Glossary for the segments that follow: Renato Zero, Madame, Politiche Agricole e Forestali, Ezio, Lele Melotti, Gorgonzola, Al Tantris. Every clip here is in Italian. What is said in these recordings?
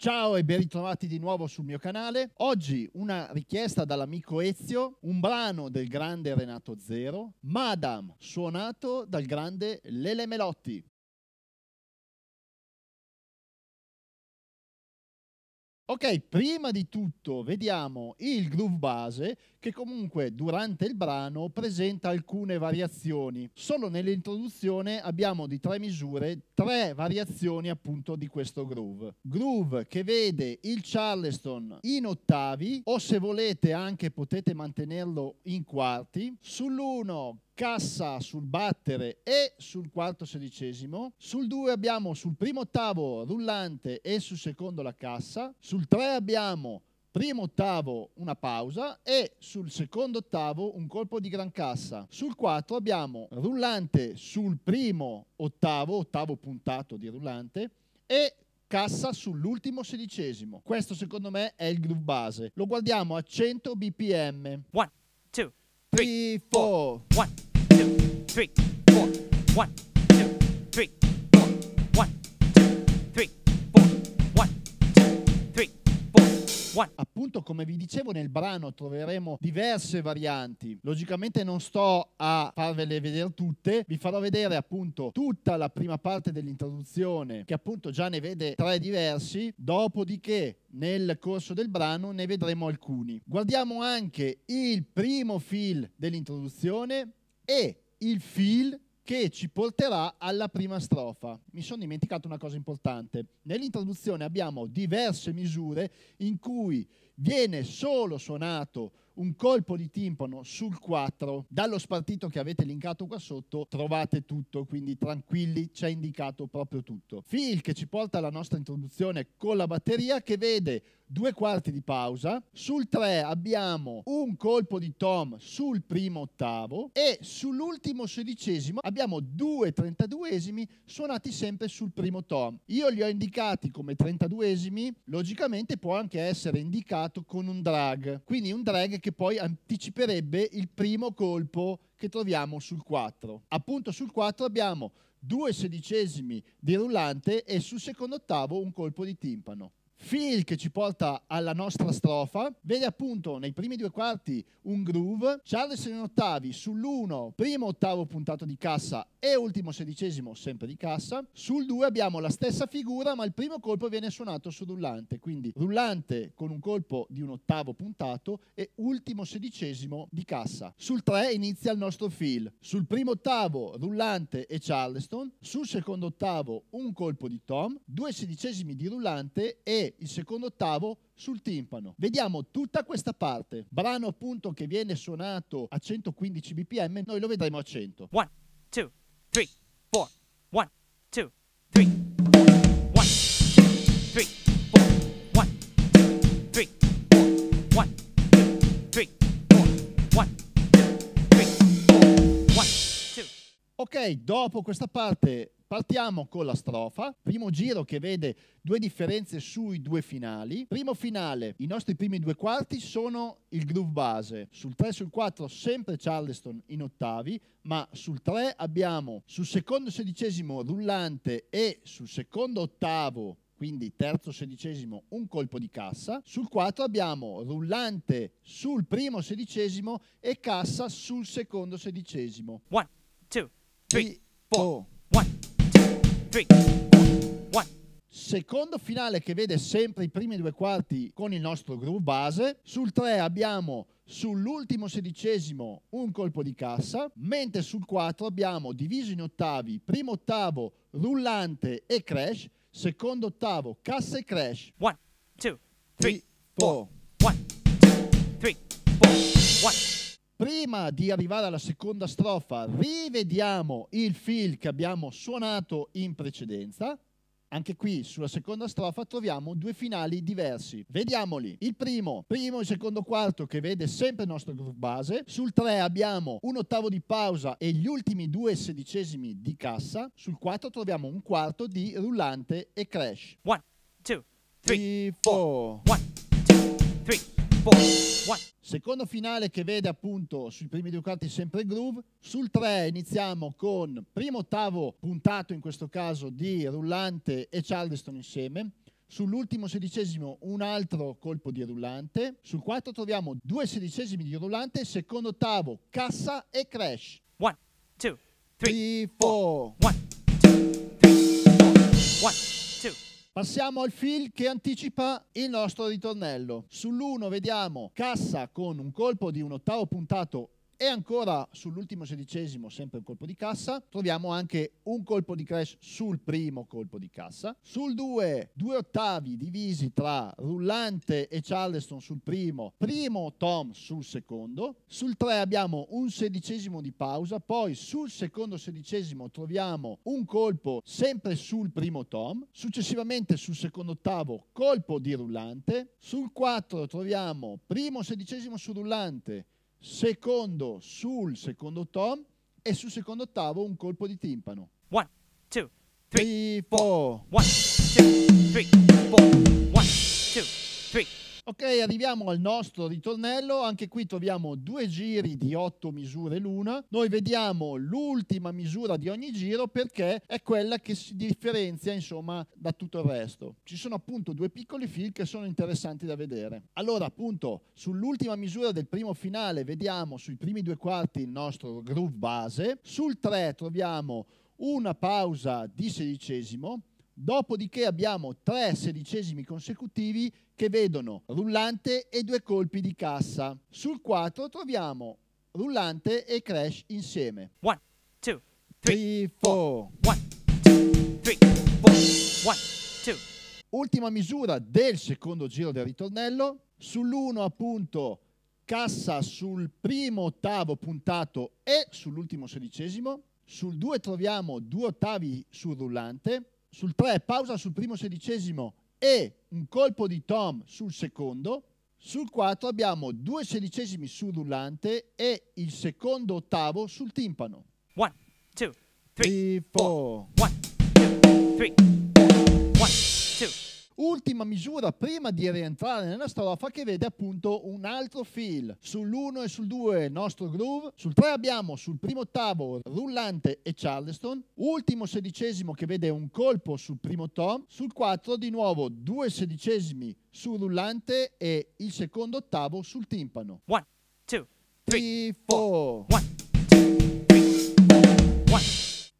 Ciao e ben ritrovati di nuovo sul mio canale. Oggi una richiesta dall'amico Ezio, un brano del grande Renato Zero, Madame, suonato dal grande Lele Melotti. Ok, prima di tutto vediamo il groove base che comunque durante il brano presenta alcune variazioni. Solo nell'introduzione abbiamo di tre misure, tre variazioni appunto di questo groove. Groove che vede il charleston in ottavi o, se volete, anche potete mantenerlo in quarti. Sull'1 cassa sul battere e sul quarto sedicesimo, sul 2 abbiamo sul primo ottavo rullante e sul secondo la cassa, sul 3 abbiamo primo ottavo una pausa e sul secondo ottavo un colpo di gran cassa, sul 4 abbiamo rullante sul primo ottavo, ottavo puntato di rullante, e cassa sull'ultimo sedicesimo. Questo secondo me è il groove base. Lo guardiamo a 100 bpm. 1, 2, 3, 4. 1 3, 4, 1, 2, 3, 4, 1, 2, 3, 4, 1, 2, 3, 4, 1. Appunto, come vi dicevo, nel brano troveremo diverse varianti. Logicamente non sto a farvele vedere tutte, vi farò vedere appunto tutta la prima parte dell'introduzione, che appunto già ne vede tre diversi, dopodiché nel corso del brano ne vedremo alcuni. Guardiamo anche il primo fill dell'introduzione e il feel che ci porterà alla prima strofa. Mi sono dimenticato una cosa importante. Nell'introduzione abbiamo diverse misure in cui viene solo suonato un colpo di timpano sul 4. Dallo spartito che avete linkato qua sotto trovate tutto, quindi tranquilli, c'è indicato proprio tutto. Feel che ci porta alla nostra introduzione con la batteria, che vede due quarti di pausa, sul 3 abbiamo un colpo di tom sul primo ottavo e sull'ultimo sedicesimo abbiamo due trentaduesimi suonati sempre sul primo tom. Io li ho indicati come trentaduesimi, logicamente può anche essere indicato con un drag, quindi un drag che poi anticiperebbe il primo colpo che troviamo sul 4. Appunto sul 4 abbiamo due sedicesimi di rullante e sul secondo ottavo un colpo di timpano. Feel che ci porta alla nostra strofa, vede appunto nei primi due quarti un groove, charleston in ottavi, sull'1 primo ottavo puntato di cassa e ultimo sedicesimo sempre di cassa, sul 2 abbiamo la stessa figura ma il primo colpo viene suonato sul rullante, quindi rullante con un colpo di un ottavo puntato e ultimo sedicesimo di cassa. Sul 3 inizia il nostro feel, sul primo ottavo rullante e charleston, sul secondo ottavo un colpo di tom, due sedicesimi di rullante e il secondo ottavo sul timpano. Vediamo tutta questa parte. Brano appunto che viene suonato a 115 bpm, noi lo vedremo a 100. 1, 2, 3, 4, 1, 2, 3, 1, 2, 3, 4, 1, 2, 3, 4, 1, 2, 3, 4, 1. Ok, dopo questa parte partiamo con la strofa, primo giro che vede due differenze sui due finali. Primo finale, i nostri primi due quarti sono il groove base, sul 3 e sul 4 sempre charleston in ottavi, ma sul 3 abbiamo sul secondo sedicesimo rullante e sul secondo ottavo, quindi terzo sedicesimo, un colpo di cassa. Sul 4 abbiamo rullante sul primo sedicesimo e cassa sul secondo sedicesimo. 1, 2, 3, 4. 1, 2, 3, 1. Secondo finale che vede sempre i primi due quarti con il nostro groove base. Sul 3 abbiamo sull'ultimo sedicesimo un colpo di cassa, mentre sul 4 abbiamo diviso in ottavi, primo ottavo rullante e crash, secondo ottavo cassa e crash. 1, 2, 3, 4. 1, 2, 3, 4. 1. Prima di arrivare alla seconda strofa rivediamo il feel che abbiamo suonato in precedenza. Anche qui sulla seconda strofa troviamo due finali diversi. Vediamoli. Il primo e secondo quarto che vede sempre il nostro groove base. Sul 3 abbiamo un ottavo di pausa e gli ultimi due sedicesimi di cassa. Sul 4 troviamo un quarto di rullante e crash. 1, 2, 3, 4. 1, 2, 3, 4. Secondo finale che vede appunto sui primi due quarti sempre groove, sul 3 iniziamo con primo ottavo puntato in questo caso di rullante e charleston insieme, Sull'ultimo sedicesimo un altro colpo di rullante. Sul quarto troviamo 2 sedicesimi di rullante. Secondo ottavo, cassa e crash. 1, 2, 3, 4. 1, 2, 3, 4. 1, 2. Passiamo al fill che anticipa il nostro ritornello. Sull'1 vediamo cassa con un colpo di un ottavo puntato. E ancora sull'ultimo sedicesimo, sempre un colpo di cassa. Troviamo anche un colpo di crash sul primo colpo di cassa. Sul 2, 2 ottavi divisi tra rullante e Charleston sul primo, primo tom sul secondo. Sul 3 abbiamo un sedicesimo di pausa, poi sul secondo sedicesimo troviamo un colpo sempre sul primo tom. Successivamente sul secondo ottavo colpo di rullante. Sul 4 troviamo primo sedicesimo sul rullante, secondo sul secondo tom e sul secondo ottavo un colpo di timpano. 1, 2, 3, 4. 1, 2, 3, 4. 1, 2, 3. Ok, arriviamo al nostro ritornello. Anche qui troviamo 2 giri di 8 misure l'una. Noi vediamo l'ultima misura di ogni giro perché è quella che si differenzia, insomma, da tutto il resto. Ci sono appunto 2 piccoli fill che sono interessanti da vedere. Allora, appunto, sull'ultima misura del primo finale vediamo sui primi 2 quarti il nostro groove base. Sul 3 troviamo una pausa di sedicesimo. Dopodiché abbiamo 3 sedicesimi consecutivi che vedono rullante e 2 colpi di cassa. Sul 4 troviamo rullante e crash insieme. 1, 2, 3, 4. 1, 2, 3, 4. 1, 2. Ultima misura del secondo giro del ritornello. Sull'1 appunto cassa sul primo ottavo puntato e sull'ultimo sedicesimo. Sul 2 troviamo 2 ottavi sul rullante. Sul 3 pausa sul primo sedicesimo e un colpo di tom sul secondo. Sul 4 abbiamo 2 sedicesimi sul rullante e il secondo ottavo sul timpano. 1, 2, 3, 4. 1, 2, 3, 4, 1, 2. Ultima misura prima di rientrare nella strofa che vede appunto un altro fill. Sull'1 e sul 2 nostro groove. Sul 3 abbiamo sul primo ottavo rullante e Charleston. Ultimo sedicesimo che vede un colpo sul primo tom. Sul 4 di nuovo 2 sedicesimi sul rullante e il secondo ottavo sul timpano. 1, 2, 3, 4. 1, 2, 3, 4.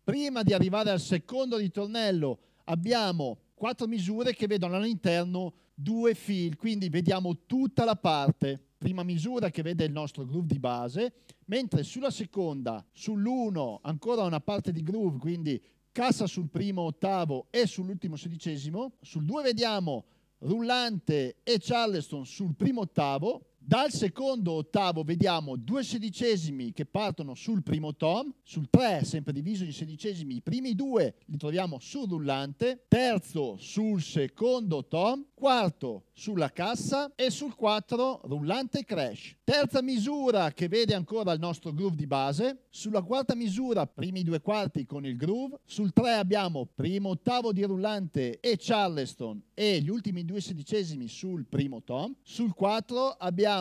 Prima di arrivare al secondo ritornello abbiamo 4 misure che vedono all'interno 2 fill, quindi vediamo tutta la parte. Prima misura che vede il nostro groove di base, mentre sulla seconda, sull'1, ancora una parte di groove, quindi cassa sul primo ottavo e sull'ultimo sedicesimo. Sul 2 vediamo rullante e Charleston sul primo ottavo. Dal secondo ottavo vediamo 2 sedicesimi che partono sul primo tom. Sul 3, sempre diviso in sedicesimi, i primi 2 li troviamo sul rullante, terzo sul secondo tom, quarto sulla cassa e sul 4 rullante crash. Terza misura che vede ancora il nostro groove di base. Sulla quarta misura primi 2 quarti con il groove. Sul 3 abbiamo primo ottavo di rullante e Charleston e gli ultimi 2 sedicesimi sul primo tom. Sul 4 abbiamo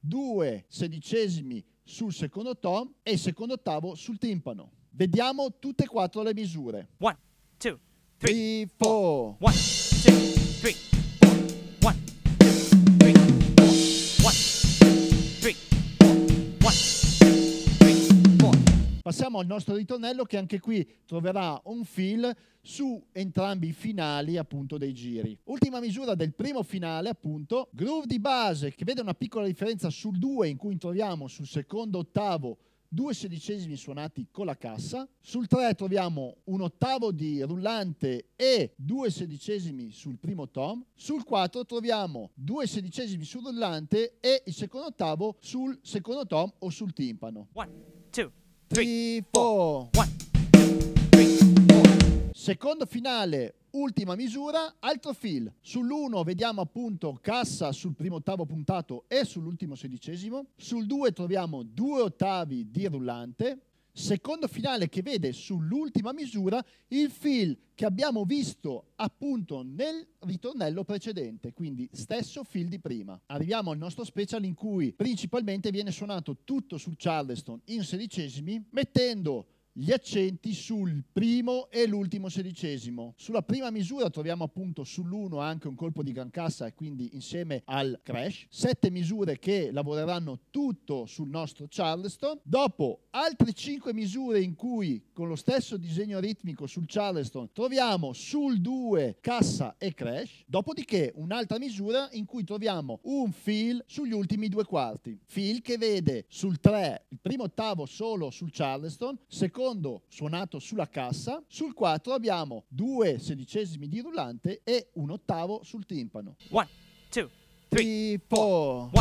2 sedicesimi sul secondo tom e il secondo ottavo sul timpano. Vediamo tutte e 4 le misure. 1, 2, 3, 4. 1, 2, 3. Passiamo al nostro ritornello che anche qui troverà un fill su entrambi i finali appunto dei giri. Ultima misura del primo finale appunto, groove di base che vede una piccola differenza sul 2 in cui troviamo sul secondo ottavo 2 sedicesimi suonati con la cassa. Sul 3 troviamo un ottavo di rullante e 2 sedicesimi sul primo tom. Sul 4 troviamo 2 sedicesimi sul rullante e il secondo ottavo sul secondo tom o sul timpano. 1, 2, 3, 4. 1, 2, 3, 4. Secondo finale, ultima misura, altro fill. Sull'1 vediamo appunto cassa sul primo ottavo puntato e sull'ultimo sedicesimo. Sul 2 troviamo 2 ottavi di rullante. Secondo finale che vede sull'ultima misura il fill che abbiamo visto appunto nel ritornello precedente, quindi stesso fill di prima. Arriviamo al nostro special in cui principalmente viene suonato tutto sul Charleston in sedicesimi, mettendo gli accenti sul primo e l'ultimo sedicesimo. Sulla prima misura troviamo appunto sull'1 anche un colpo di gran cassa e quindi insieme al crash. 7 misure che lavoreranno tutto sul nostro charleston. Dopo altre 5 misure in cui con lo stesso disegno ritmico sul charleston troviamo sul 2 cassa e crash. Dopodiché un'altra misura in cui troviamo un fill sugli ultimi 2 quarti. Fill che vede sul 3 il primo ottavo solo sul charleston, secondo suonato sulla cassa, sul 4 abbiamo 2 sedicesimi di rullante e un ottavo sul timpano. 1, 2, 3, 4. 1, 2,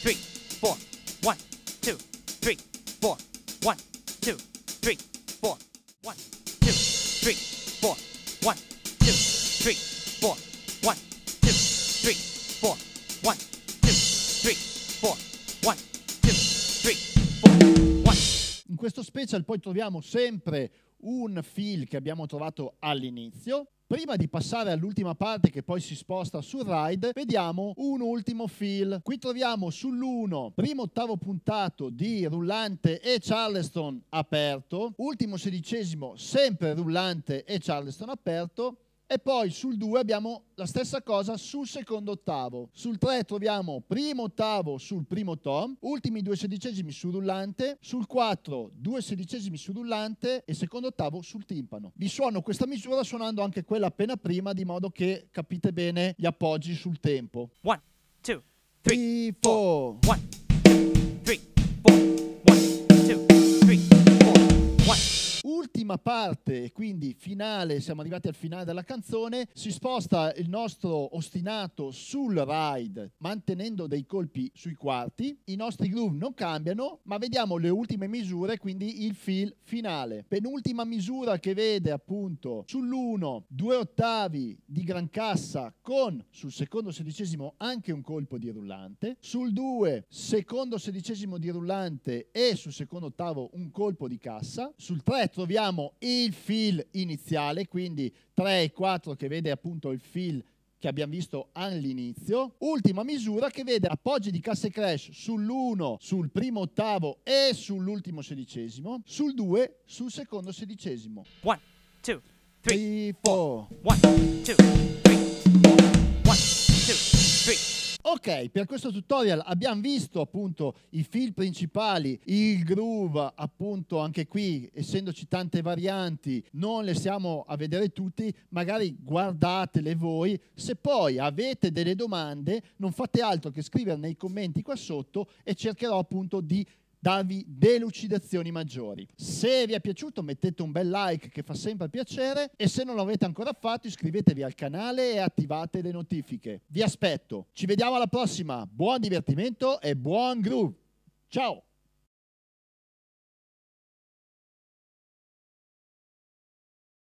3, 4. 1, 2, 3, 4. 1, 2, 3, 4. 1, 2, 3, 4. 1, 2, 3, 4. 1, 2, 3, 4. 1, 2, 3, 4. 1, 2, 3, 4. In questo special poi troviamo sempre un fill che abbiamo trovato all'inizio. Prima di passare all'ultima parte che poi si sposta sul ride, vediamo un ultimo fill. Qui troviamo sull'1 primo ottavo puntato di rullante e charleston aperto, ultimo sedicesimo sempre rullante e charleston aperto, e poi sul 2 abbiamo la stessa cosa sul secondo ottavo. Sul 3 troviamo primo ottavo sul primo tom, ultimi 2 sedicesimi sul rullante, sul 4 2 sedicesimi sul rullante e secondo ottavo sul timpano. Vi suono questa misura suonando anche quella appena prima, di modo che capite bene gli appoggi sul tempo. 1, 2, 3, 4. 1, 3, 4. Ultima parte, quindi finale, siamo arrivati al finale della canzone, si sposta il nostro ostinato sul ride mantenendo dei colpi sui quarti, i nostri groove non cambiano, ma vediamo le ultime misure, quindi il fill finale. Penultima misura che vede appunto sull'1 2 ottavi di gran cassa con sul secondo sedicesimo anche un colpo di rullante, sul 2 secondo sedicesimo di rullante e sul secondo ottavo un colpo di cassa, sul 3 troviamo il fill iniziale, quindi 3 e 4 che vede appunto il fill che abbiamo visto all'inizio. Ultima misura che vede appoggi di cassa e crash sull'1, sul primo ottavo e sull'ultimo sedicesimo, sul 2, sul secondo sedicesimo. 1, 2, 3, 4. 1, 2, 3, 4. 1, 2, 3. Ok, per questo tutorial abbiamo visto appunto i fill principali, il groove appunto anche qui, essendoci tante varianti, non le stiamo a vedere tutti, magari guardatele voi. Se poi avete delle domande non fate altro che scrivere nei commenti qua sotto e cercherò appunto di darvi delucidazioni maggiori. Se vi è piaciuto mettete un bel like che fa sempre piacere e se non l'avete ancora fatto iscrivetevi al canale e attivate le notifiche. Vi aspetto, ci vediamo alla prossima, buon divertimento e buon groove, ciao!